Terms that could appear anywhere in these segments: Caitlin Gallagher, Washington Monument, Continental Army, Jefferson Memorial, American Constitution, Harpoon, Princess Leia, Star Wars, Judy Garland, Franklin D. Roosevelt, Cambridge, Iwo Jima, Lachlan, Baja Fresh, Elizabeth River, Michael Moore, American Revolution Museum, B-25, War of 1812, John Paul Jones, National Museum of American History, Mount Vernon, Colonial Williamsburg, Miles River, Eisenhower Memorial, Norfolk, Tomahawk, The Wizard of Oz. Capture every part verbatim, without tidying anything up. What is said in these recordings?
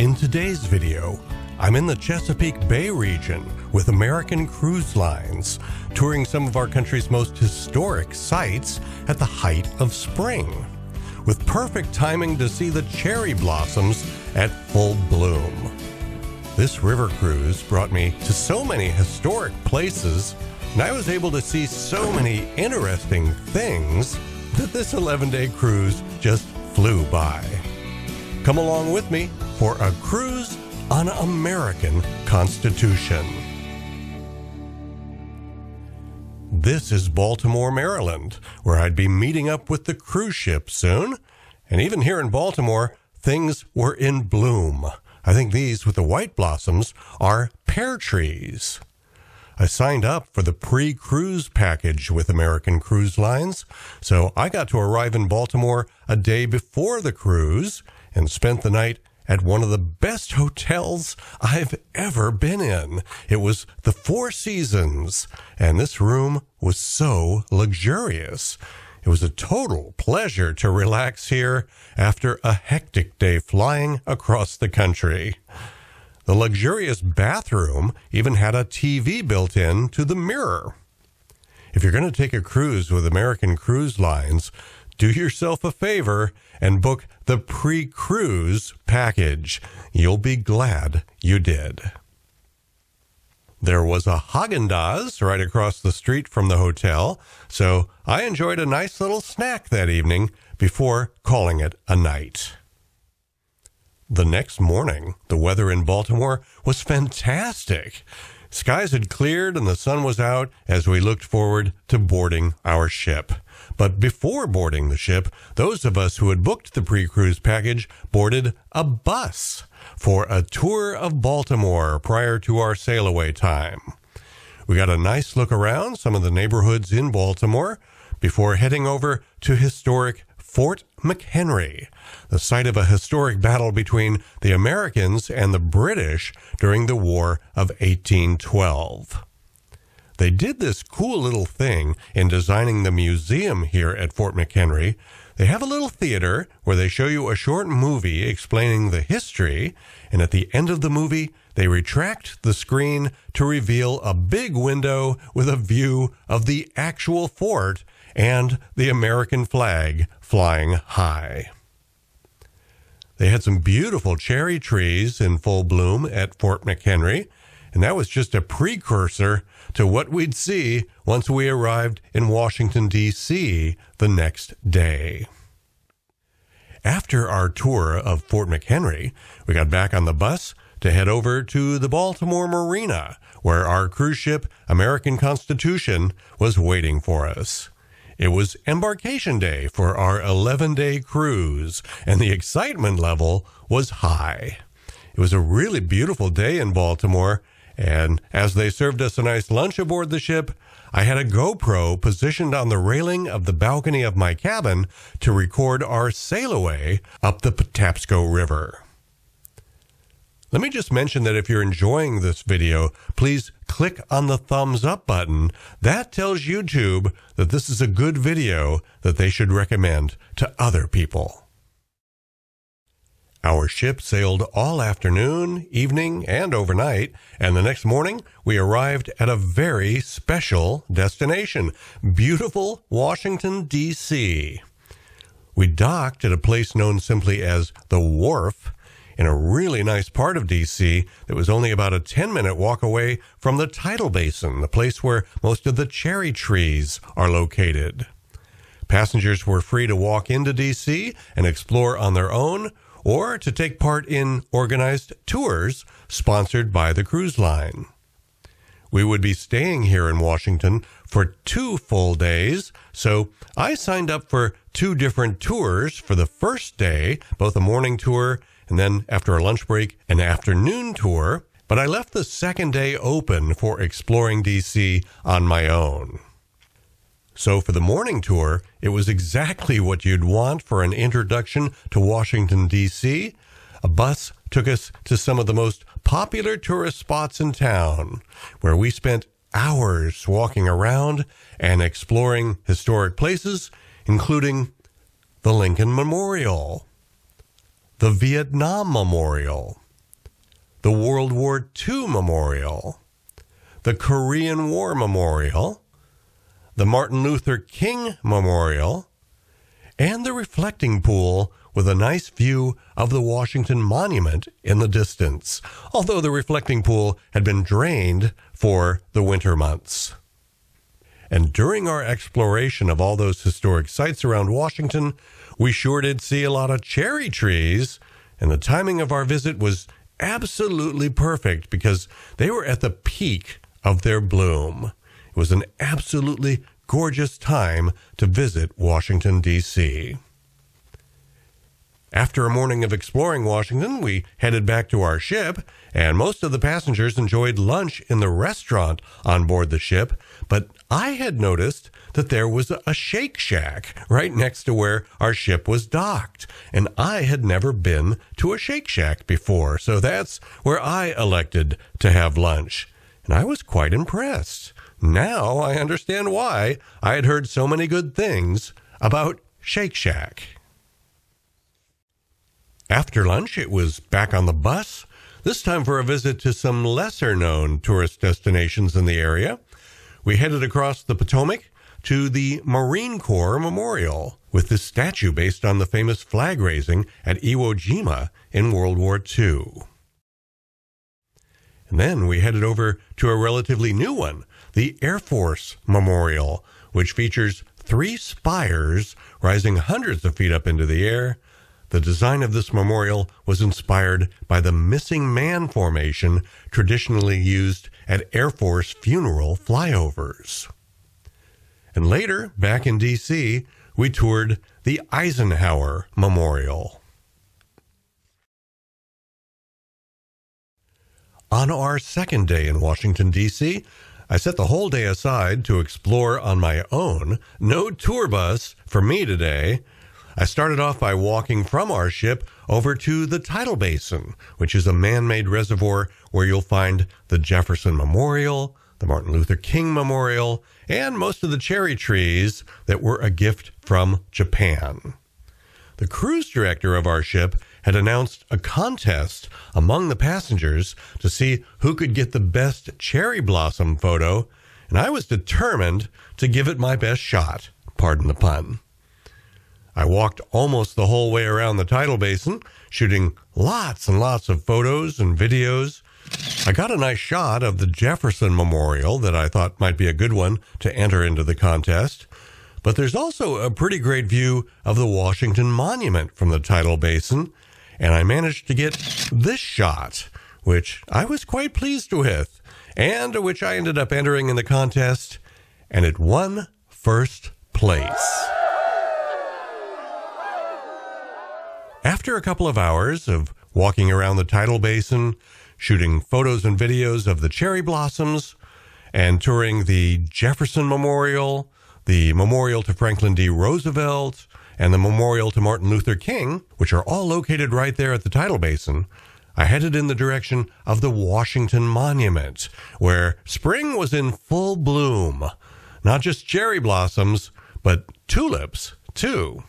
In today's video, I'm in the Chesapeake Bay region with American Cruise Lines, touring some of our country's most historic sites at the height of spring, with perfect timing to see the cherry blossoms at full bloom. This river cruise brought me to so many historic places, and I was able to see so many interesting things that this eleven-day cruise just flew by. Come along with me for a cruise on American Constitution. This is Baltimore, Maryland, where I'd be meeting up with the cruise ship soon. And even here in Baltimore, things were in bloom. I think these with the white blossoms are pear trees. I signed up for the pre-cruise package with American Cruise Lines, so I got to arrive in Baltimore a day before the cruise and spent the night at one of the best hotels I've ever been in. It was the Four Seasons, and this room was so luxurious. It was a total pleasure to relax here after a hectic day flying across the country. The luxurious bathroom even had a T V built in to the mirror. If you're going to take a cruise with American Cruise Lines, do yourself a favor and book the pre-cruise package. You'll be glad you did. There was a Haagen-Dazs right across the street from the hotel, so I enjoyed a nice little snack that evening before calling it a night. The next morning, the weather in Baltimore was fantastic. Skies had cleared and the sun was out as we looked forward to boarding our ship. But before boarding the ship, those of us who had booked the pre-cruise package boarded a bus for a tour of Baltimore prior to our sail-away time. We got a nice look around some of the neighborhoods in Baltimore before heading over to historic Fort McHenry, the site of a historic battle between the Americans and the British during the War of eighteen twelve. They did this cool little thing in designing the museum here at Fort McHenry. They have a little theater where they show you a short movie explaining the history, and at the end of the movie, they retract the screen to reveal a big window with a view of the actual fort and the American flag flying high. They had some beautiful cherry trees in full bloom at Fort McHenry, and that was just a precursor to what we'd see once we arrived in Washington, D C the next day. After our tour of Fort McHenry, we got back on the bus to head over to the Baltimore Marina, where our cruise ship, American Constitution, was waiting for us. It was embarkation day for our eleven-day cruise, and the excitement level was high. It was a really beautiful day in Baltimore, and as they served us a nice lunch aboard the ship, I had a GoPro positioned on the railing of the balcony of my cabin to record our sail away up the Patapsco River. Let me just mention that if you're enjoying this video, please click on the thumbs up button. That tells YouTube that this is a good video that they should recommend to other people. Our ship sailed all afternoon, evening, and overnight, and the next morning we arrived at a very special destination, beautiful Washington, D C We docked at a place known simply as the Wharf, in a really nice part of D C that was only about a ten-minute walk away from the Tidal Basin, the place where most of the cherry trees are located. Passengers were free to walk into D C and explore on their own, or to take part in organized tours sponsored by the cruise line. We would be staying here in Washington for two full days, so I signed up for two different tours for the first day, both a morning tour and then after a lunch break, an afternoon tour, but I left the second day open for exploring D C on my own. So for the morning tour, it was exactly what you'd want for an introduction to Washington, D C A bus took us to some of the most popular tourist spots in town, where we spent hours walking around and exploring historic places, including the Lincoln Memorial, the Vietnam Memorial, the World War Two Memorial, the Korean War Memorial, the Martin Luther King Memorial, and the reflecting pool with a nice view of the Washington Monument in the distance, although the reflecting pool had been drained for the winter months. And during our exploration of all those historic sites around Washington, we sure did see a lot of cherry trees, and the timing of our visit was absolutely perfect because they were at the peak of their bloom. It was an absolutely gorgeous time to visit Washington, D C After a morning of exploring Washington, we headed back to our ship, and most of the passengers enjoyed lunch in the restaurant on board the ship, but I had noticed that there was a Shake Shack right next to where our ship was docked, and I had never been to a Shake Shack before, so that's where I elected to have lunch, and I was quite impressed. Now I understand why I had heard so many good things about Shake Shack. After lunch, it was back on the bus, this time for a visit to some lesser-known tourist destinations in the area. We headed across the Potomac to the Marine Corps Memorial, with this statue based on the famous flag raising at Iwo Jima in World War Two. And then we headed over to a relatively new one, the Air Force Memorial, which features three spires rising hundreds of feet up into the air. The design of this memorial was inspired by the missing man formation traditionally used at Air Force funeral flyovers. And later, back in D C, we toured the Eisenhower Memorial. On our second day in Washington, D C, I set the whole day aside to explore on my own. No tour bus for me today. I started off by walking from our ship over to the Tidal Basin, which is a man-made reservoir where you'll find the Jefferson Memorial, the Martin Luther King Memorial, and most of the cherry trees that were a gift from Japan. The cruise director of our ship had announced a contest among the passengers to see who could get the best cherry blossom photo, and I was determined to give it my best shot, pardon the pun. I walked almost the whole way around the tidal basin, shooting lots and lots of photos and videos. I got a nice shot of the Jefferson Memorial that I thought might be a good one to enter into the contest. But there's also a pretty great view of the Washington Monument from the tidal basin, and I managed to get this shot, which I was quite pleased with, and which I ended up entering in the contest, and it won first place. After a couple of hours of walking around the tidal basin, shooting photos and videos of the cherry blossoms, and touring the Jefferson Memorial, the Memorial to Franklin D. Roosevelt, and the Memorial to Martin Luther King, which are all located right there at the tidal basin, I headed in the direction of the Washington Monument, where spring was in full bloom. Not just cherry blossoms, but tulips, too.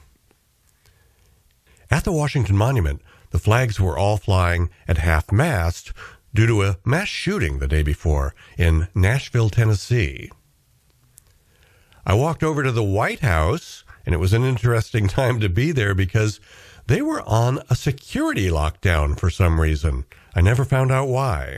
At the Washington Monument, the flags were all flying at half-mast due to a mass shooting the day before in Nashville, Tennessee. I walked over to the White House, and it was an interesting time to be there because they were on a security lockdown for some reason. I never found out why.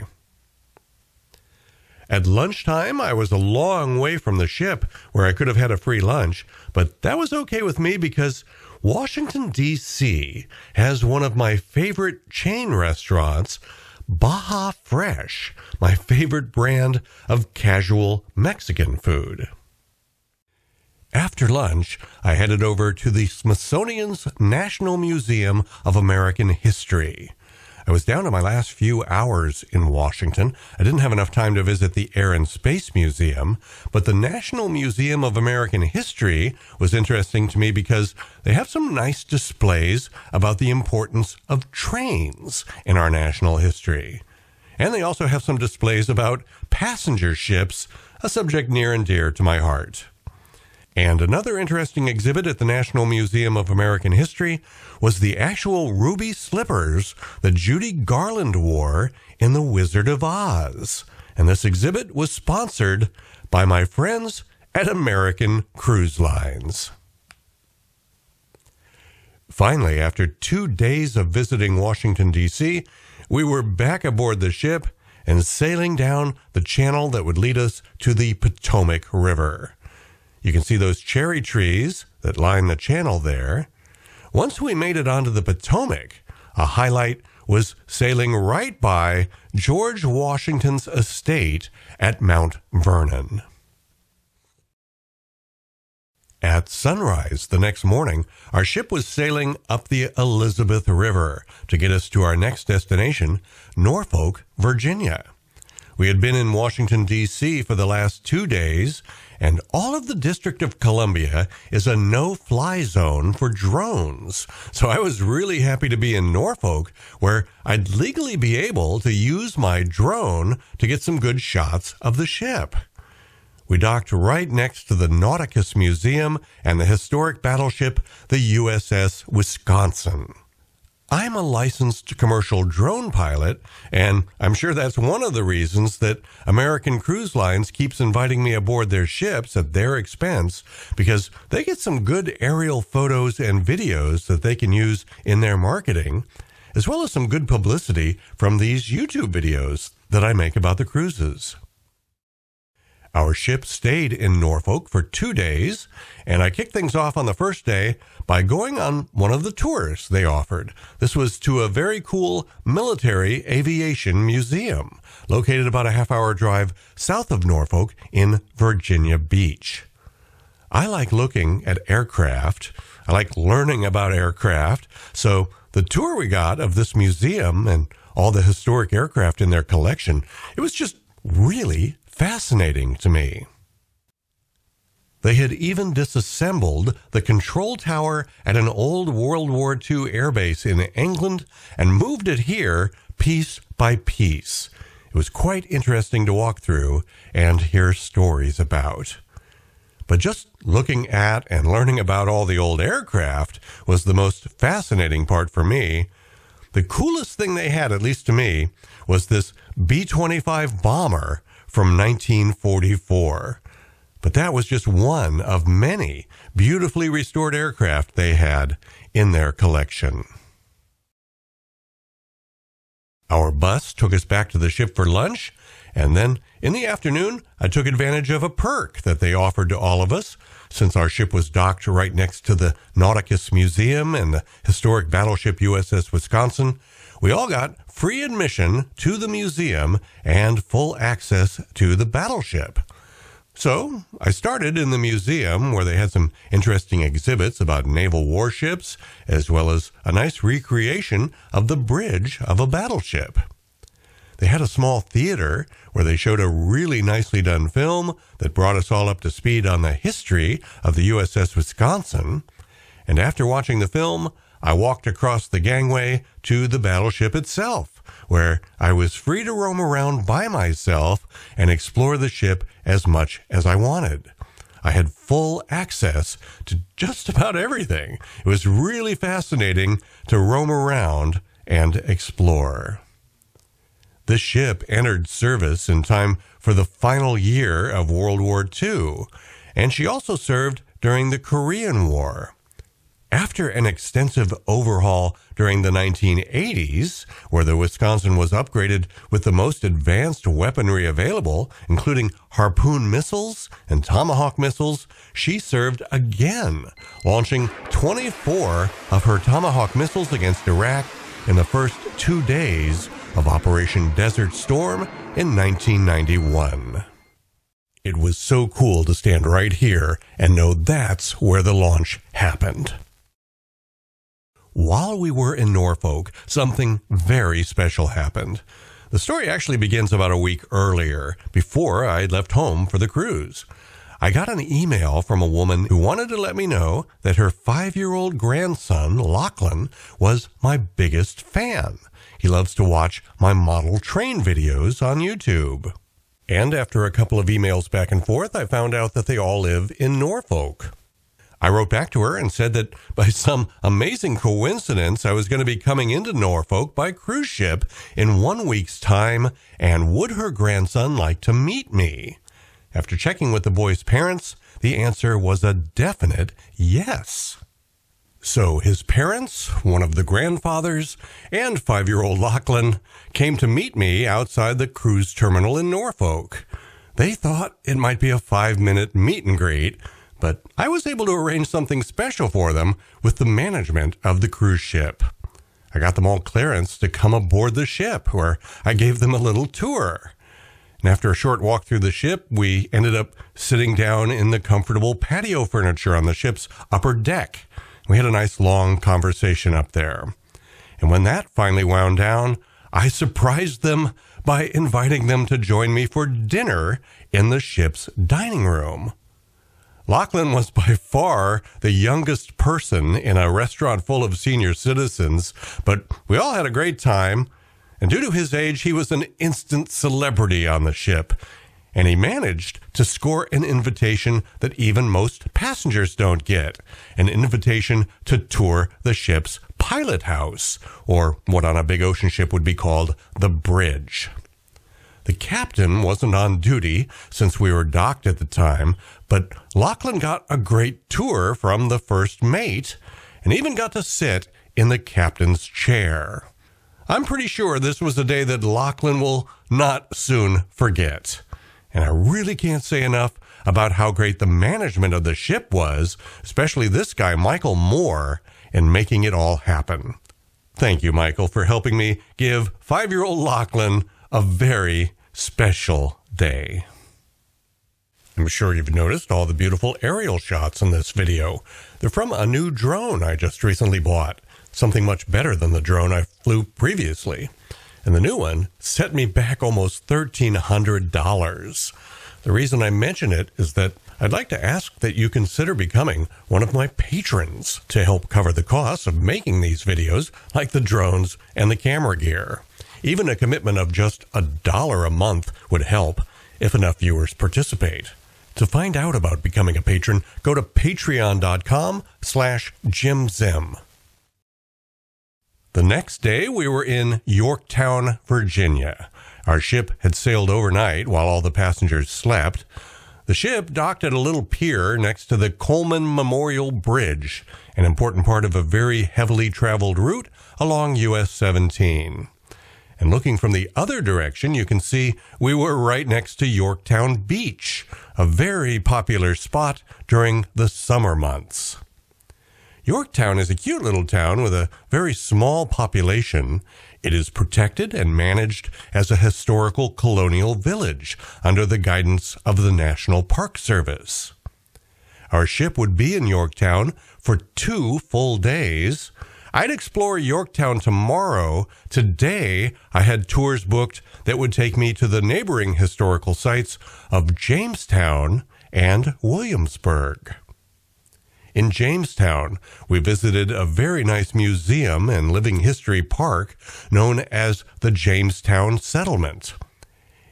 At lunchtime, I was a long way from the ship where I could have had a free lunch, but that was okay with me because Washington, D C has one of my favorite chain restaurants, Baja Fresh, my favorite brand of casual Mexican food. After lunch, I headed over to the Smithsonian's National Museum of American History. I was down to my last few hours in Washington. I didn't have enough time to visit the Air and Space Museum, but the National Museum of American History was interesting to me because they have some nice displays about the importance of trains in our national history. And they also have some displays about passenger ships, a subject near and dear to my heart. And another interesting exhibit at the National Museum of American History was the actual ruby slippers that Judy Garland wore in The Wizard of Oz. And this exhibit was sponsored by my friends at American Cruise Lines. Finally, after two days of visiting Washington, D C, we were back aboard the ship and sailing down the channel that would lead us to the Potomac River. You can see those cherry trees that line the channel there. Once we made it onto the Potomac, a highlight was sailing right by George Washington's estate at Mount Vernon. At sunrise the next morning, our ship was sailing up the Elizabeth River to get us to our next destination, Norfolk, Virginia. We had been in Washington, D C for the last two days, and all of the District of Columbia is a no-fly zone for drones. So I was really happy to be in Norfolk, where I'd legally be able to use my drone to get some good shots of the ship. We docked right next to the Nauticus Museum and the historic battleship, the U S S Wisconsin. I'm a licensed commercial drone pilot, and I'm sure that's one of the reasons that American Cruise Lines keeps inviting me aboard their ships at their expense, because they get some good aerial photos and videos that they can use in their marketing, as well as some good publicity from these YouTube videos that I make about the cruises. Our ship stayed in Norfolk for two days, and I kicked things off on the first day by going on one of the tours they offered. This was to a very cool military aviation museum, located about a half-hour drive south of Norfolk in Virginia Beach. I like looking at aircraft. I like learning about aircraft. So the tour we got of this museum and all the historic aircraft in their collection, it was just really fascinating to me. They had even disassembled the control tower at an old World War Two airbase in England and moved it here piece by piece. It was quite interesting to walk through and hear stories about. But just looking at and learning about all the old aircraft was the most fascinating part for me. The coolest thing they had, at least to me, was this B twenty-five bomber from nineteen forty-four. But that was just one of many beautifully restored aircraft they had in their collection. Our bus took us back to the ship for lunch, and then in the afternoon, I took advantage of a perk that they offered to all of us. Since our ship was docked right next to the Nauticus Museum and the historic battleship U S S Wisconsin, we all got free admission to the museum and full access to the battleship. So I started in the museum, where they had some interesting exhibits about naval warships, as well as a nice recreation of the bridge of a battleship. They had a small theater where they showed a really nicely done film that brought us all up to speed on the history of the U S S Wisconsin. And after watching the film, I walked across the gangway to the battleship itself, where I was free to roam around by myself and explore the ship as much as I wanted. I had full access to just about everything. It was really fascinating to roam around and explore. The ship entered service in time for the final year of World War Two, and she also served during the Korean War. After an extensive overhaul during the nineteen eighties, where the Wisconsin was upgraded with the most advanced weaponry available, including Harpoon missiles and Tomahawk missiles, she served again, launching twenty-four of her Tomahawk missiles against Iraq in the first two days of Operation Desert Storm in nineteen ninety-one. It was so cool to stand right here and know that's where the launch happened. While we were in Norfolk, something very special happened. The story actually begins about a week earlier, before I had left home for the cruise. I got an email from a woman who wanted to let me know that her five-year-old grandson, Lachlan, was my biggest fan. He loves to watch my model train videos on YouTube. And after a couple of emails back and forth, I found out that they all live in Norfolk. I wrote back to her and said that by some amazing coincidence, I was going to be coming into Norfolk by cruise ship in one week's time, and would her grandson like to meet me? After checking with the boy's parents, the answer was a definite yes. So his parents, one of the grandfathers, and five-year-old Lachlan came to meet me outside the cruise terminal in Norfolk. They thought it might be a five-minute meet and greet, but I was able to arrange something special for them with the management of the cruise ship. I got them all clearance to come aboard the ship, where I gave them a little tour. And after a short walk through the ship, we ended up sitting down in the comfortable patio furniture on the ship's upper deck. We had a nice long conversation up there. And when that finally wound down, I surprised them by inviting them to join me for dinner in the ship's dining room. Lachlan was by far the youngest person in a restaurant full of senior citizens, but we all had a great time. And due to his age, he was an instant celebrity on the ship. And he managed to score an invitation that even most passengers don't get, an invitation to tour the ship's pilot house, or what on a big ocean ship would be called the bridge. The captain wasn't on duty since we were docked at the time, but Lachlan got a great tour from the first mate and even got to sit in the captain's chair. I'm pretty sure this was a day that Lachlan will not soon forget. And I really can't say enough about how great the management of the ship was, especially this guy, Michael Moore, in making it all happen. Thank you, Michael, for helping me give five-year-old Lachlan a very special day. I'm sure you've noticed all the beautiful aerial shots in this video. They're from a new drone I just recently bought, something much better than the drone I flew previously. And the new one set me back almost one thousand three hundred dollars. The reason I mention it is that I'd like to ask that you consider becoming one of my patrons to help cover the costs of making these videos, like the drones and the camera gear. Even a commitment of just a dollar a month would help if enough viewers participate. To find out about becoming a patron, go to patreon.com slash jimzim. The next day, we were in Yorktown, Virginia. Our ship had sailed overnight while all the passengers slept. The ship docked at a little pier next to the Coleman Memorial Bridge, an important part of a very heavily traveled route along U S seventeen. And looking from the other direction, you can see we were right next to Yorktown Beach, a very popular spot during the summer months. Yorktown is a cute little town with a very small population. It is protected and managed as a historical colonial village under the guidance of the National Park Service. Our ship would be in Yorktown for two full days. I'd explore Yorktown tomorrow. Today, I had tours booked that would take me to the neighboring historical sites of Jamestown and Williamsburg. In Jamestown, we visited a very nice museum and living history park known as the Jamestown Settlement.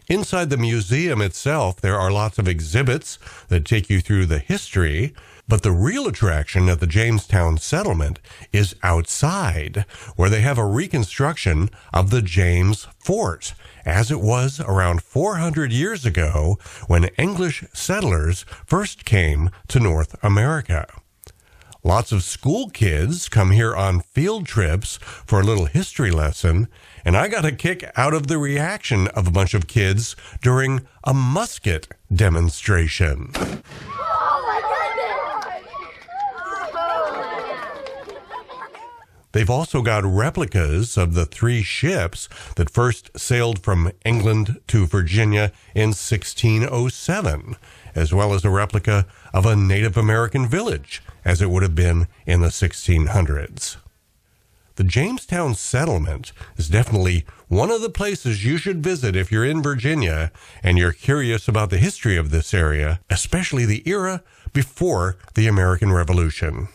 Inside the museum itself, there are lots of exhibits that take you through the history, but the real attraction at the Jamestown Settlement is outside, where they have a reconstruction of the James Fort, as it was around four hundred years ago when English settlers first came to North America. Lots of school kids come here on field trips for a little history lesson, and I got a kick out of the reaction of a bunch of kids during a musket demonstration. Oh my goodness! They've also got replicas of the three ships that first sailed from England to Virginia in sixteen oh seven, as well as a replica of a Native American village, as it would have been in the sixteen hundreds. The Jamestown Settlement is definitely one of the places you should visit if you're in Virginia and you're curious about the history of this area, especially the era before the American Revolution.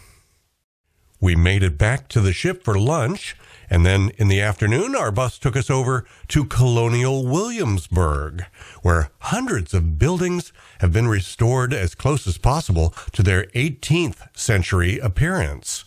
We made it back to the ship for lunch, And then in the afternoon, our bus took us over to Colonial Williamsburg, where hundreds of buildings have been restored as close as possible to their eighteenth century appearance.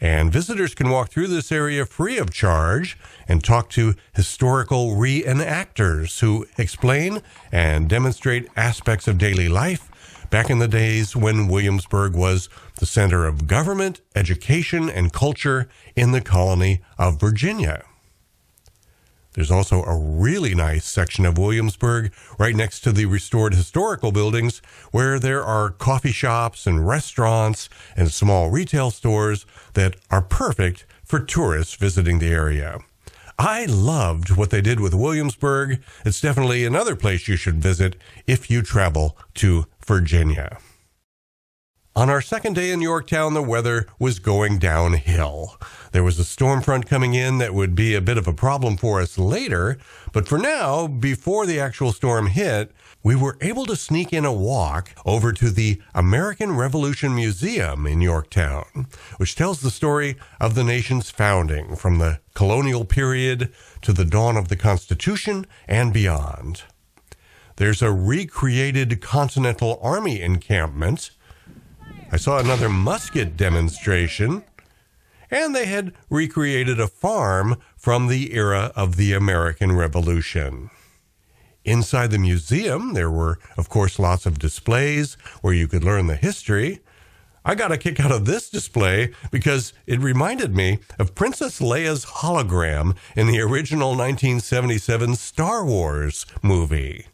And visitors can walk through this area free of charge and talk to historical reenactors who explain and demonstrate aspects of daily life back in the days when Williamsburg was the center of government, education, and culture in the colony of Virginia. There's also a really nice section of Williamsburg right next to the restored historical buildings where there are coffee shops and restaurants and small retail stores that are perfect for tourists visiting the area. I loved what they did with Williamsburg. It's definitely another place you should visit if you travel to Virginia. On our second day in Yorktown, the weather was going downhill. There was a storm front coming in that would be a bit of a problem for us later, but for now, before the actual storm hit, we were able to sneak in a walk over to the American Revolution Museum in Yorktown, which tells the story of the nation's founding from the colonial period to the dawn of the Constitution and beyond. There's a recreated Continental Army encampment. I saw another musket demonstration, and they had recreated a farm from the era of the American Revolution. Inside the museum, there were, of course, lots of displays where you could learn the history. I got a kick out of this display because it reminded me of Princess Leia's hologram in the original nineteen seventy-seven Star Wars movie.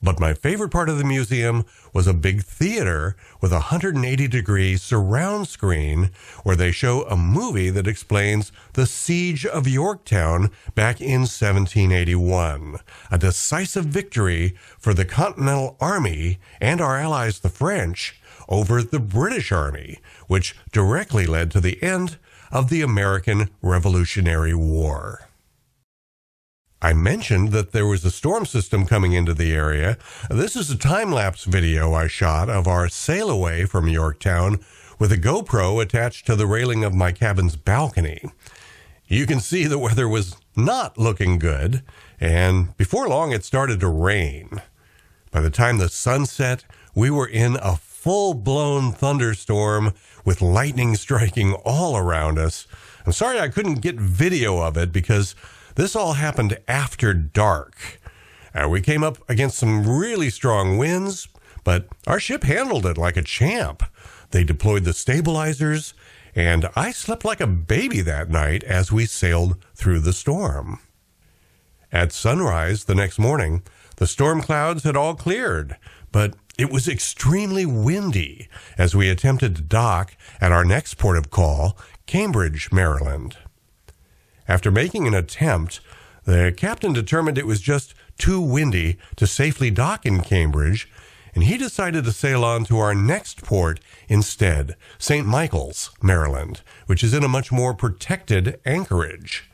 But my favorite part of the museum was a big theater with a one hundred eighty degree surround screen where they show a movie that explains the siege of Yorktown back in seventeen eighty-one, a decisive victory for the Continental Army and our allies, the French, over the British Army, which directly led to the end of the American Revolutionary War. I mentioned that there was a storm system coming into the area. This is a time-lapse video I shot of our sail away from Yorktown with a GoPro attached to the railing of my cabin's balcony. You can see the weather was not looking good, and before long it started to rain. By the time the sun set, we were in a full-blown thunderstorm with lightning striking all around us. I'm sorry I couldn't get video of it because this all happened after dark. Uh, we came up against some really strong winds, but our ship handled it like a champ. They deployed the stabilizers, and I slept like a baby that night as we sailed through the storm. At sunrise the next morning, the storm clouds had all cleared, but it was extremely windy as we attempted to dock at our next port of call, Cambridge, Maryland. After making an attempt, the captain determined it was just too windy to safely dock in Cambridge, and he decided to sail on to our next port instead, Saint Michaels, Maryland, which is in a much more protected anchorage.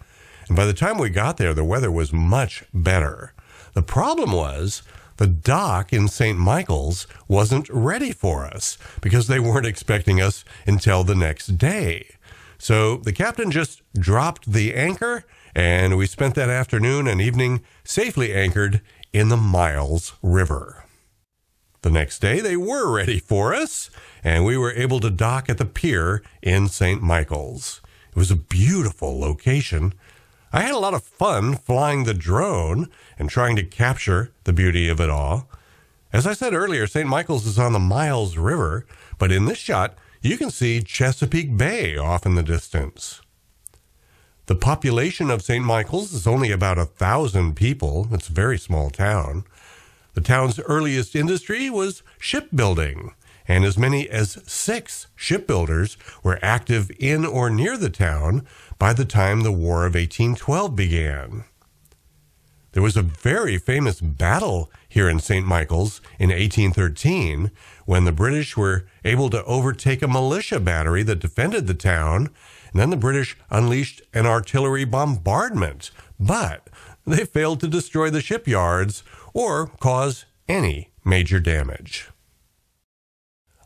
And by the time we got there, the weather was much better. The problem was the dock in Saint Michaels wasn't ready for us because they weren't expecting us until the next day. So the captain just dropped the anchor, and we spent that afternoon and evening safely anchored in the Miles River. The next day, they were ready for us, and we were able to dock at the pier in Saint Michaels. It was a beautiful location. I had a lot of fun flying the drone and trying to capture the beauty of it all. As I said earlier, Saint Michaels is on the Miles River, but in this shot, you can see Chesapeake Bay off in the distance. The population of Saint Michaels is only about a thousand people. It's a very small town. The town's earliest industry was shipbuilding, and as many as six shipbuilders were active in or near the town by the time the War of eighteen twelve began. There was a very famous battle here in Saint Michaels in eighteen thirteen when the British were able to overtake a militia battery that defended the town, and then the British unleashed an artillery bombardment, but they failed to destroy the shipyards or cause any major damage.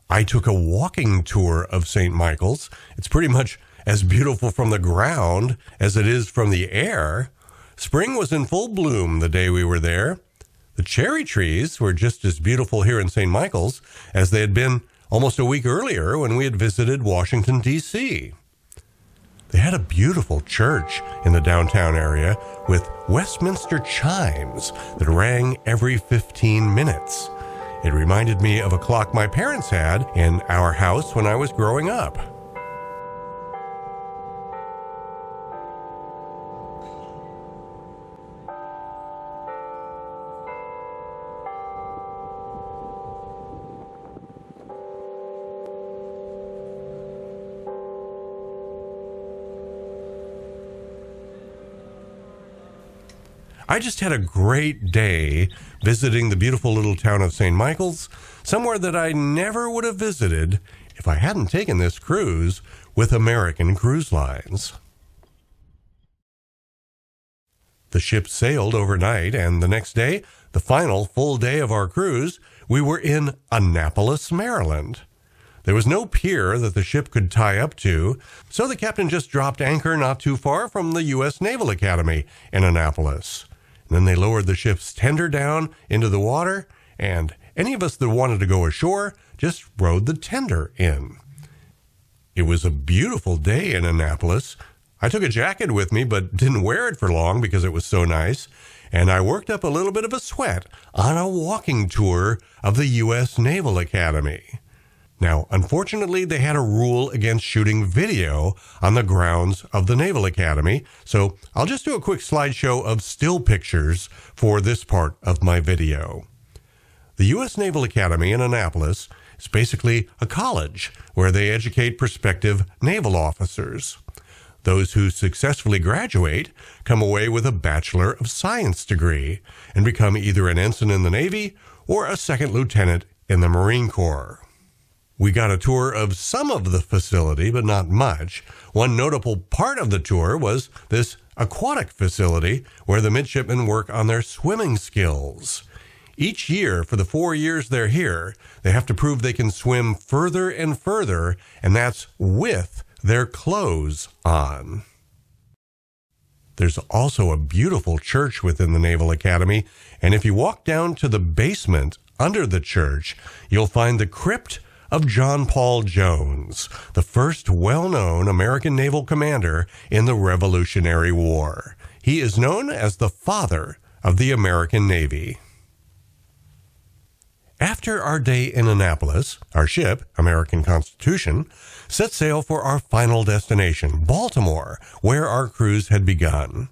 I took a walking tour of Saint Michaels. It's pretty much as beautiful from the ground as it is from the air. Spring was in full bloom the day we were there. The cherry trees were just as beautiful here in Saint Michaels as they had been almost a week earlier when we had visited Washington, D C They had a beautiful church in the downtown area with Westminster chimes that rang every fifteen minutes. It reminded me of a clock my parents had in our house when I was growing up. I just had a great day visiting the beautiful little town of Saint Michaels, somewhere that I never would have visited if I hadn't taken this cruise with American Cruise Lines. The ship sailed overnight, and the next day, the final full day of our cruise, we were in Annapolis, Maryland. There was no pier that the ship could tie up to, so the captain just dropped anchor not too far from the U S Naval Academy in Annapolis. Then they lowered the ship's tender down into the water, and any of us that wanted to go ashore just rowed the tender in. It was a beautiful day in Annapolis. I took a jacket with me, but didn't wear it for long because it was so nice, and I worked up a little bit of a sweat on a walking tour of the U S Naval Academy. Now, unfortunately, they had a rule against shooting video on the grounds of the Naval Academy, so I'll just do a quick slideshow of still pictures for this part of my video. The U S Naval Academy in Annapolis is basically a college where they educate prospective naval officers. Those who successfully graduate come away with a Bachelor of Science degree and become either an ensign in the Navy or a second lieutenant in the Marine Corps. We got a tour of some of the facility, but not much. One notable part of the tour was this aquatic facility where the midshipmen work on their swimming skills. Each year, for the four years they're here, they have to prove they can swim further and further, and that's with their clothes on. There's also a beautiful church within the Naval Academy, and if you walk down to the basement under the church, you'll find the crypt of John Paul Jones, the first well-known American naval commander in the Revolutionary War. He is known as the father of the American Navy. After our day in Annapolis, our ship, American Constitution, set sail for our final destination, Baltimore, where our cruise had begun.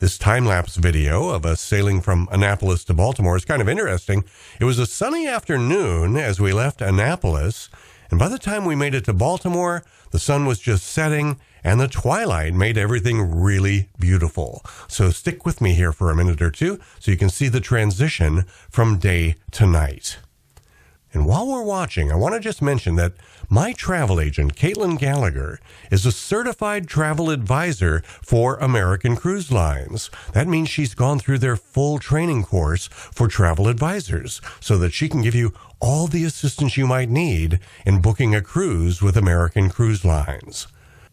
This time-lapse video of us sailing from Annapolis to Baltimore is kind of interesting. It was a sunny afternoon as we left Annapolis, and by the time we made it to Baltimore, the sun was just setting, and the twilight made everything really beautiful. So stick with me here for a minute or two so you can see the transition from day to night. And while we're watching, I want to just mention that my travel agent, Caitlin Gallagher, is a certified travel advisor for American Cruise Lines. That means she's gone through their full training course for travel advisors so that she can give you all the assistance you might need in booking a cruise with American Cruise Lines.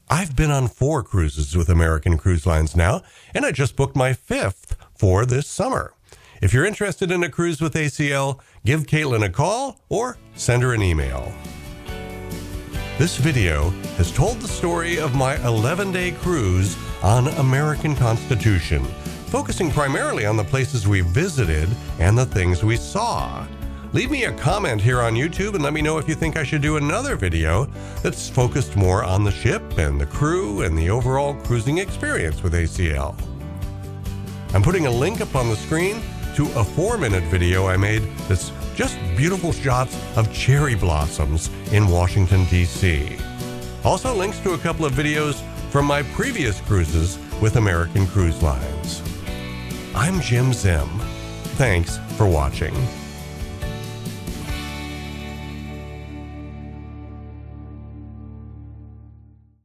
I've been on four cruises with American Cruise Lines now, and I just booked my fifth for this summer. If you're interested in a cruise with A C L, give Caitlin a call or send her an email. This video has told the story of my eleven-day cruise on American Constitution, focusing primarily on the places we visited and the things we saw. Leave me a comment here on YouTube and let me know if you think I should do another video that's focused more on the ship and the crew and the overall cruising experience with A C L. I'm putting a link up on the screen to a four-minute video I made that's just beautiful shots of cherry blossoms in Washington, D C Also links to a couple of videos from my previous cruises with American Cruise Lines. I'm Jim Zim. Thanks for watching.